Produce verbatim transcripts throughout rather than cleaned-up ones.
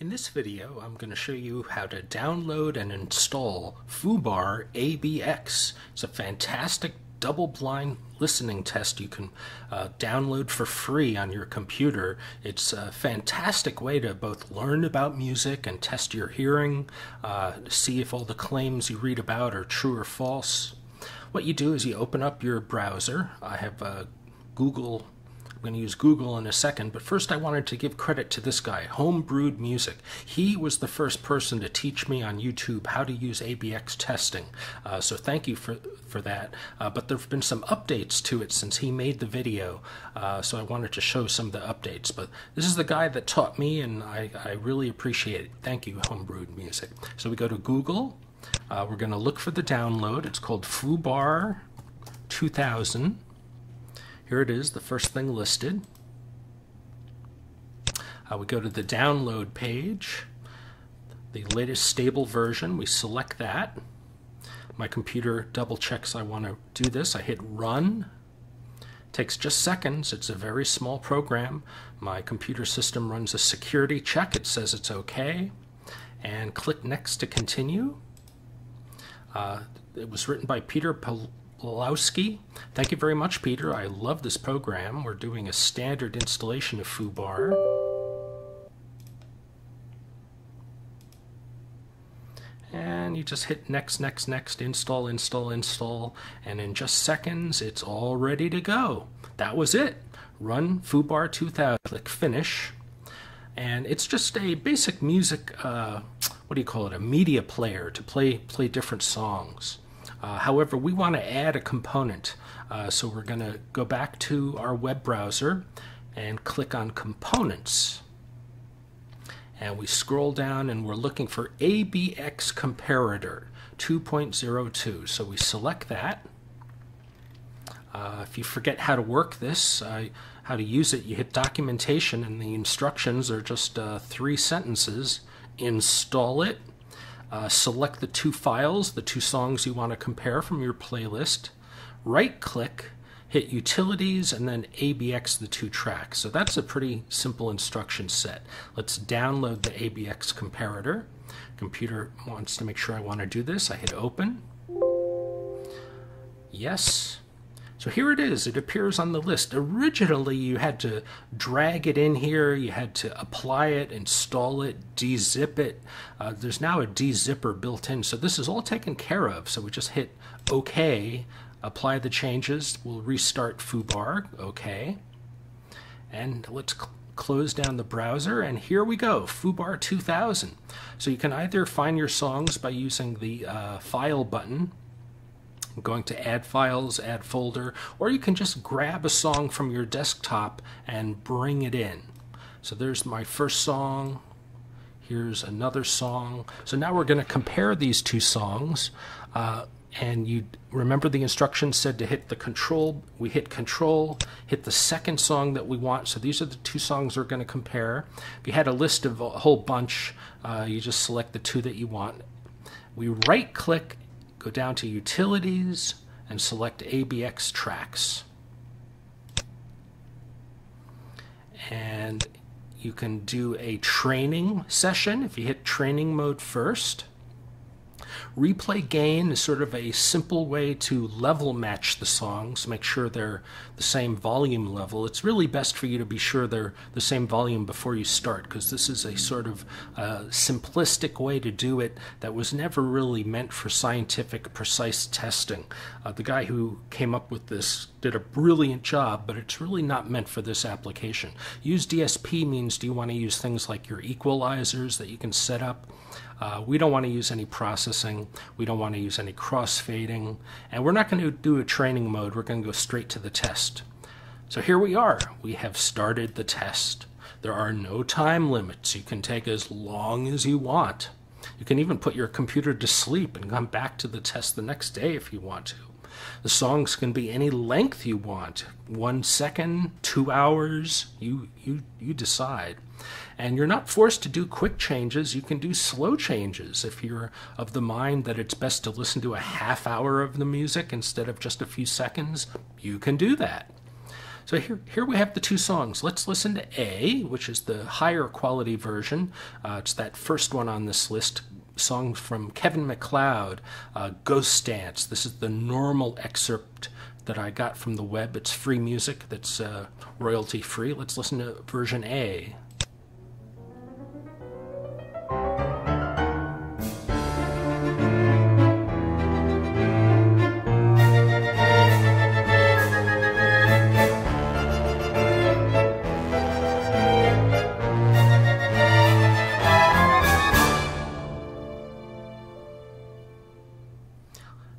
In this video, I'm going to show you how to download and install Foobar A B X. It's a fantastic double-blind listening test you can uh, download for free on your computer. It's a fantastic way to both learn about music and test your hearing, uh, see if all the claims you read about are true or false. What you do is you open up your browser. I have a Google I'm going to use Google in a second, but first I wanted to give credit to this guy, Homebrewed Music. He was the first person to teach me on YouTube how to use A B X testing, uh, so thank you for, for that. Uh, but there have been some updates to it since he made the video, uh, so I wanted to show some of the updates. But this is the guy that taught me, and I, I really appreciate it. Thank you, Homebrewed Music. So we go to Google. Uh, we're going to look for the download. It's called Foobar two thousand. Here it is, the first thing listed. Uh, we go to the download page, the latest stable version. We select that. My computer double checks I want to do this. I hit run. It takes just seconds. It's a very small program. My computer system runs a security check. It says it's okay. And click next to continue. Uh, it was written by Peter P Lowski. Thank you very much, Peter. I love this program. We're doing a standard installation of Foobar. And you just hit next, next, next, install, install, install, and in just seconds it's all ready to go. That was it. Run Foobar two thousand. Click finish. And it's just a basic music, uh, what do you call it, a media player to play, play different songs. Uh, however, we want to add a component, uh, so we're going to go back to our web browser and click on Components. And we scroll down and we're looking for A B X Comparator two point oh two. So we select that. Uh, if you forget how to work this, uh, how to use it, you hit Documentation, and the instructions are just uh, three sentences. Install it. Uh, select the two files, the two songs you want to compare from your playlist, right-click, hit Utilities, and then A B X the two tracks. So that's a pretty simple instruction set. Let's download the A B X comparator. Computer wants to make sure I want to do this. I hit Open. Yes. So here it is. It appears on the list. Originally, you had to drag it in here. You had to apply it, install it, de-zip it. Uh, there's now a de-zipper built in. So this is all taken care of. So we just hit OK, apply the changes. We'll restart Foobar. OK. And let's cl close down the browser. And here we go, Foobar two thousand. So you can either find your songs by using the uh, File button. I'm going to Add Files, Add Folder, or you can just grab a song from your desktop and bring it in. So there's my first song. Here's another song. So now we're going to compare these two songs. Uh, and you remember the instructions said to hit the control. We hit control, hit the second song that we want. So these are the two songs we're going to compare. If you had a list of a whole bunch, uh, you just select the two that you want. We right-click, go down to Utilities, and select A B X Tracks. And you can do a training session if you hit Training Mode first. Replay Gain is sort of a simple way to level match the songs, make sure they're the same volume level. It's really best for you to be sure they're the same volume before you start, because this is a sort of uh, simplistic way to do it that was never really meant for scientific, precise testing. Uh, the guy who came up with this did a brilliant job, but it's really not meant for this application. Use D S P means do you want to use things like your equalizers that you can set up? Uh, we don't want to use any processing. We don't want to use any cross-fading. And we're not going to do a training mode. We're going to go straight to the test. So here we are. We have started the test. There are no time limits. You can take as long as you want. You can even put your computer to sleep and come back to the test the next day if you want to. The songs can be any length you want. One second, two hours, you, you, you decide. And you're not forced to do quick changes. You can do slow changes if you're of the mind that it's best to listen to a half hour of the music instead of just a few seconds. You can do that. So here, here we have the two songs. Let's listen to A, which is the higher quality version. Uh, it's that first one on this list, song from Kevin MacLeod, uh, Ghost Dance. This is the normal excerpt that I got from the web. It's free music that's uh, royalty free. Let's listen to version A.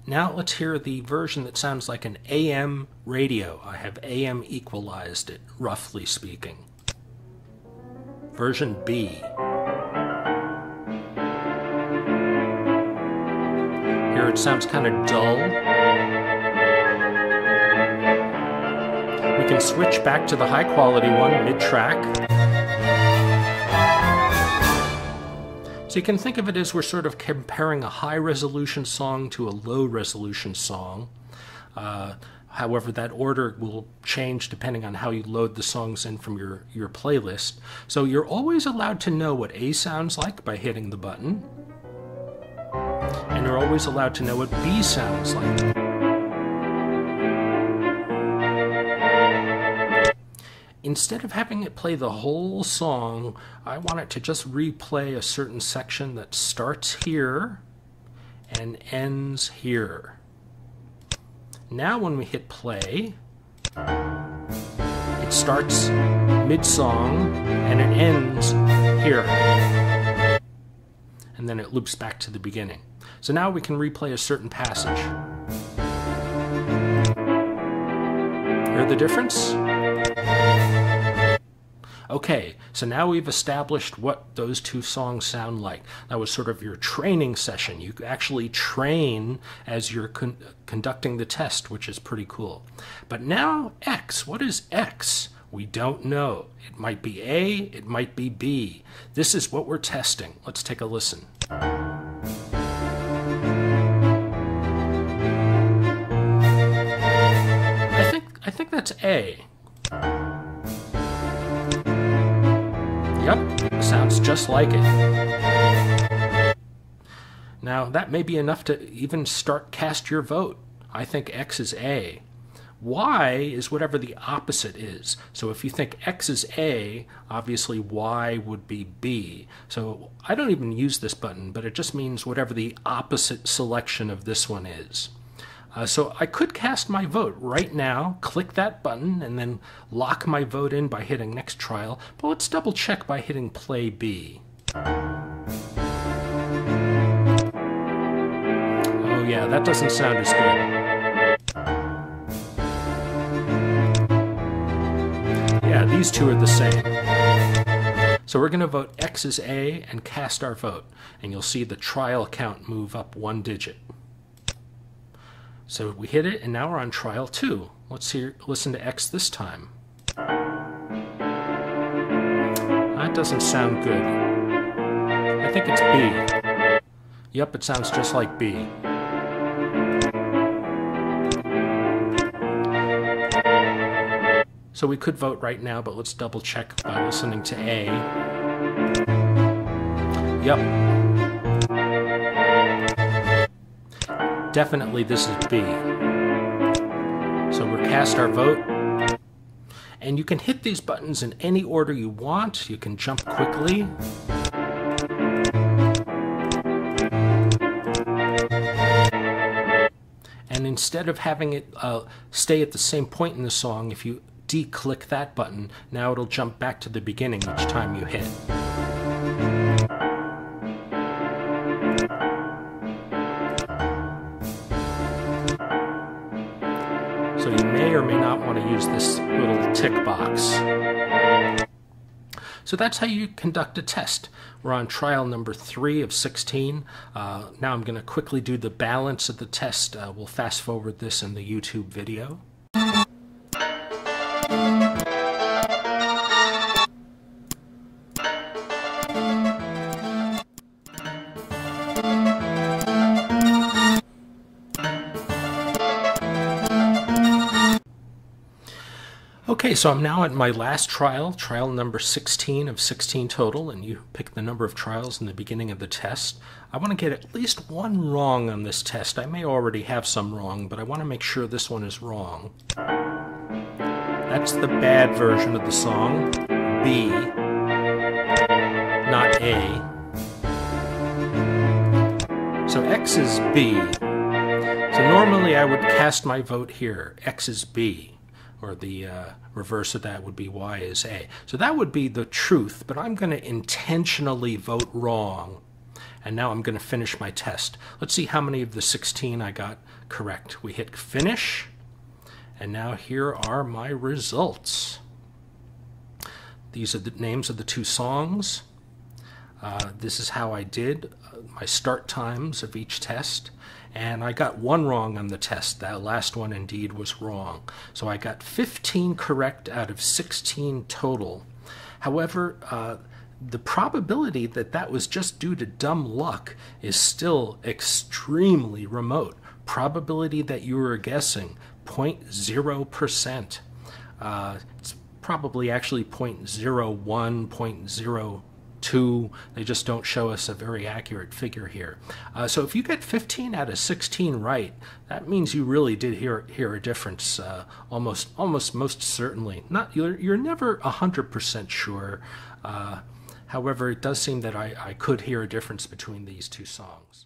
Now let's hear the version that sounds like an A M radio. I have A M equalized it, roughly speaking. Version B. Here it sounds kind of dull. We can switch back to the high quality one mid-track. So you can think of it as we're sort of comparing a high-resolution song to a low-resolution song. Uh, however, that order will change depending on how you load the songs in from your, your playlist. So you're always allowed to know what A sounds like by hitting the button. And you're always allowed to know what B sounds like. Instead of having it play the whole song, I want it to just replay a certain section that starts here and ends here. Now when we hit play, it starts mid-song and it ends here. And then it loops back to the beginning. So now we can replay a certain passage. Hear the difference? Okay, so now we've established what those two songs sound like. That was sort of your training session. You actually train as you're con conducting the test, which is pretty cool. But now X, what is X? We don't know. It might be A, it might be B. This is what we're testing. Let's take a listen. I think, I think that's A. Yep, sounds just like it. Now, that may be enough to even start cast your vote. I think X is A. Y is whatever the opposite is. So if you think X is A, obviously Y would be B. So I don't even use this button, but it just means whatever the opposite selection of this one is. Uh, so I could cast my vote right now, click that button, and then lock my vote in by hitting next trial, but let's double check by hitting play B. Oh yeah, that doesn't sound as good. Yeah, these two are the same. So we're going to vote X is A and cast our vote, and you'll see the trial count move up one digit. So we hit it, and now we're on trial two. Let's hear, listen to X this time. That doesn't sound good. I think it's B. Yep, it sounds just like B. So we could vote right now, but let's double check by listening to A. Yep. Definitely this is B. So we'll cast our vote. And you can hit these buttons in any order you want. You can jump quickly. And instead of having it uh, stay at the same point in the song, if you de-click that button, now it'll jump back to the beginning each time you hit. So you may or may not want to use this little tick box. So that's how you conduct a test. We're on trial number three of sixteen. Uh, now I'm going to quickly do the balance of the test. Uh, we'll fast forward this in the YouTube video. Okay, so I'm now at my last trial, trial number sixteen of sixteen total, and you pick the number of trials in the beginning of the test. I want to get at least one wrong on this test. I may already have some wrong, but I want to make sure this one is wrong. That's the bad version of the song, B, not A. So X is B. So normally I would cast my vote here, X is B. Or the uh, reverse of that would be Y is A. So that would be the truth, but I'm going to intentionally vote wrong. And now I'm going to finish my test. Let's see how many of the sixteen I got correct. We hit finish, and now here are my results. These are the names of the two songs. Uh, this is how I did, uh, my start times of each test. And I got one wrong on the test. That last one indeed was wrong. So I got fifteen correct out of sixteen total. However, uh, the probability that that was just due to dumb luck is still extremely remote. Probability that you were guessing, zero point zero percent. Uh, it's probably actually zero point zero one, zero point zero. Two, they just don't show us a very accurate figure here. Uh, so if you get fifteen out of sixteen right, that means you really did hear hear a difference, uh, almost almost most certainly. Not you're you're never a hundred percent sure. Uh, however, it does seem that I I could hear a difference between these two songs.